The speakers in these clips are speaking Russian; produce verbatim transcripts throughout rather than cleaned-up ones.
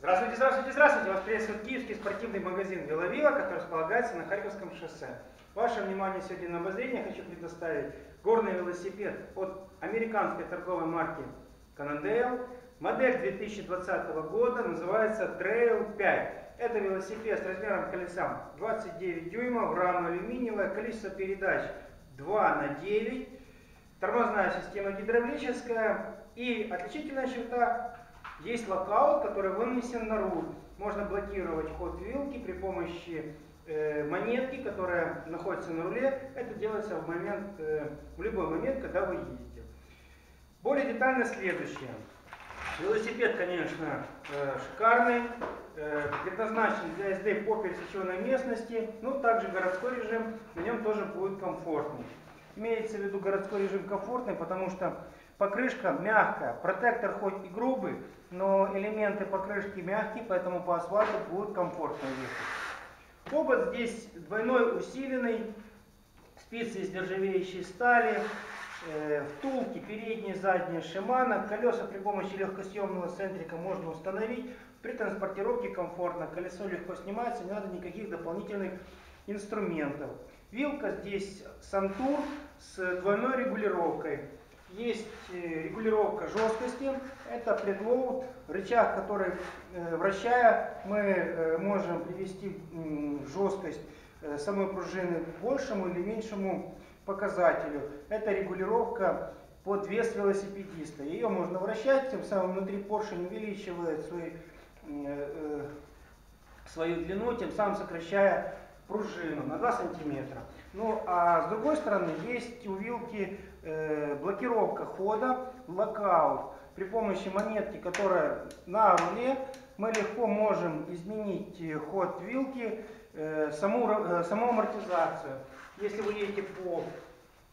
Здравствуйте, здравствуйте, здравствуйте! Вас приветствует киевский спортивный магазин «Веловива», который располагается на Харьковском шоссе. Ваше внимание сегодня на обозрение хочу предоставить горный велосипед от американской торговой марки Cannondale. Модель две тысячи двадцатого года, называется Трейл пять. Это велосипед с размером колеса двадцать девять дюймов, рама алюминиевая, количество передач два на девять, тормозная система гидравлическая и отличительная черта. Есть локаут, который вынесен на руль. Можно блокировать ход вилки при помощи э, монетки, которая находится на руле. Это делается в, момент, э, в любой момент, когда вы едете. Более детально следующее. Велосипед, конечно, э, шикарный. Э, предназначен для езды по пересеченной местности. Но также городской режим на нем тоже будет комфортный. Имеется в виду городской режим комфортный, потому что покрышка мягкая, протектор хоть и грубый, но элементы покрышки мягкие, поэтому по асфальту будет комфортно ехать. Обод здесь двойной усиленный, спицы из нержавеющей стали, э, втулки передние, задние Шимана, колеса при помощи легкосъемного центрика можно установить, при транспортировке комфортно, колесо легко снимается, не надо никаких дополнительных инструментов. Вилка здесь Сантур с двойной регулировкой. Есть регулировка жесткости, это предлоуд, рычаг, который, вращая, мы можем привести жесткость самой пружины к большему или меньшему показателю. Это регулировка под вес велосипедиста. Ее можно вращать, тем самым внутри поршень увеличивает свою, свою длину, тем самым сокращая пружину на два сантиметра. Ну а с другой стороны есть у вилки э, блокировка хода, локаут. При помощи монетки, которая на руле, мы легко можем изменить ход вилки, э, саму, э, саму амортизацию. Если вы едете по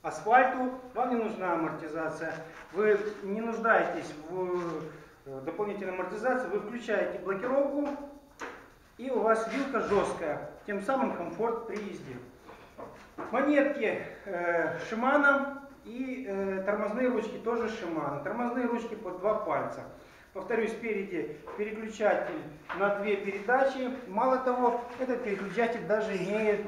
асфальту, вам не нужна амортизация. Вы не нуждаетесь в э, дополнительной амортизации, вы включаете блокировку. И у вас вилка жесткая, тем самым комфорт при езде. Монетки э, Шимана и э, тормозные ручки тоже Шимана. Тормозные ручки по два пальца. Повторюсь, спереди переключатель на две передачи. Мало того, этот переключатель даже имеет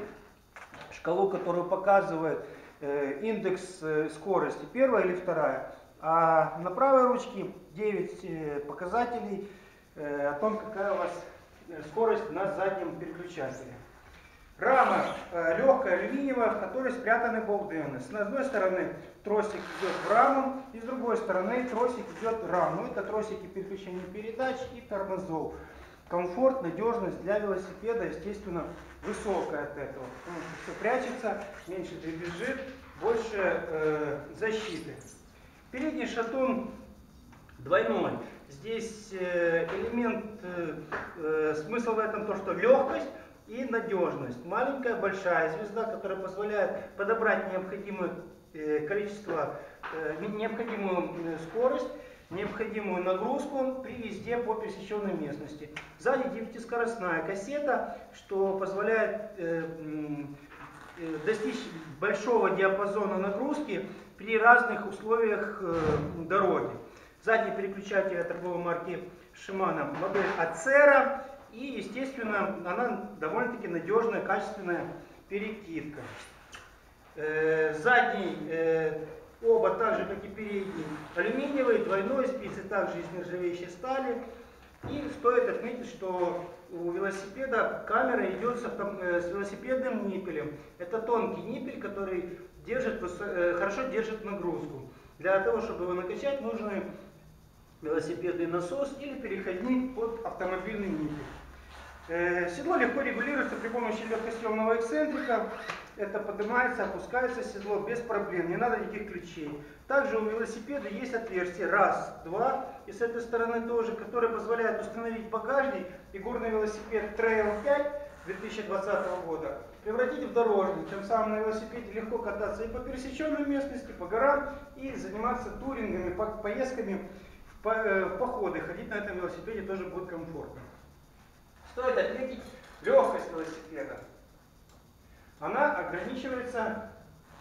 шкалу, которую показывает э, индекс э, скорости, первая или вторая. А на правой ручке девять э, показателей э, о том, какая у вас скорость на заднем переключателе. Рама э, легкая, алюминиевая, в которой спрятаны болдены. С одной стороны тросик идет в раму, и с другой стороны тросик идет в раму. Это тросики переключения передач и тормозов. Комфорт, надежность для велосипеда, естественно, высокая от этого. Потому что все прячется, меньше дребезжит, больше э, защиты. Передний шатун двойной. Здесь элемент, э, смысл в этом то, что легкость и надежность. Маленькая, большая звезда, которая позволяет подобрать необходимое э, количество, э, необходимую скорость, необходимую нагрузку при езде по пересеченной местности. Сзади девятискоростная кассета, что позволяет э, э, достичь большого диапазона нагрузки при разных условиях э, дороги. Задний переключатель торговой марки Shimano, модель Acera, и, естественно, она довольно-таки надежная, качественная перекидка. Задний оба, так же как и передний, алюминиевый, двойной, спицы также из нержавеющей стали. И стоит отметить, что у велосипеда камера идет с велосипедным ниппелем. Это тонкий ниппель, который держит, хорошо держит нагрузку. Для того, чтобы его накачать, нужны велосипедный насос или переходник под автомобильный ниппель. Седло легко регулируется при помощи легкосъемного эксцентрика. Это поднимается, опускается седло без проблем, не надо никаких ключей. Также у велосипеда есть отверстие раз, два, и с этой стороны тоже, которые позволяют установить багажник и горный велосипед Трейл пять две тысячи двадцатого года превратить в дорожный, тем самым на велосипеде легко кататься и по пересеченной местности, по горам, и заниматься турингами, поездками в походы. Ходить на этом велосипеде тоже будет комфортно. Стоит отметить легкость велосипеда. Она ограничивается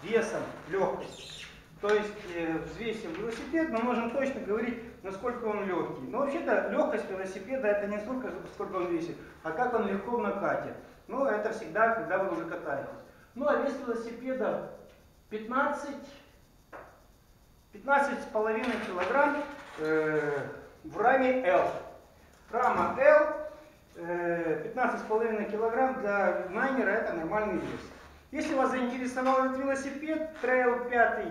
весом, легкость. То есть взвесим велосипед, мы можем точно говорить, насколько он легкий. Но вообще-то легкость велосипеда это не столько, сколько он весит, а как он легко накатит. Ну, это всегда, когда вы уже катаетесь. Ну, а вес велосипеда пятнадцать, пятнадцать с половиной килограмм э, в раме L. Рама L э, пятнадцать с половиной килограмм для майнера это нормальный вес. Если вас заинтересовал этот велосипед, Трейл пять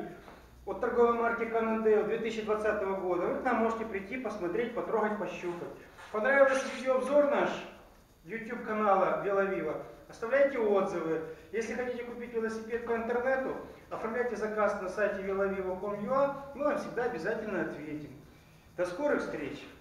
от торговой марки Cannondale две тысячи двадцатого года, вы к нам можете прийти, посмотреть, потрогать, пощупать. Понравился видеообзор наш YouTube канала Веловива? Оставляйте отзывы. Если хотите купить велосипед по интернету, оформляйте заказ на сайте веловива точка ком точка ю а, мы вам всегда обязательно ответим. До скорых встреч!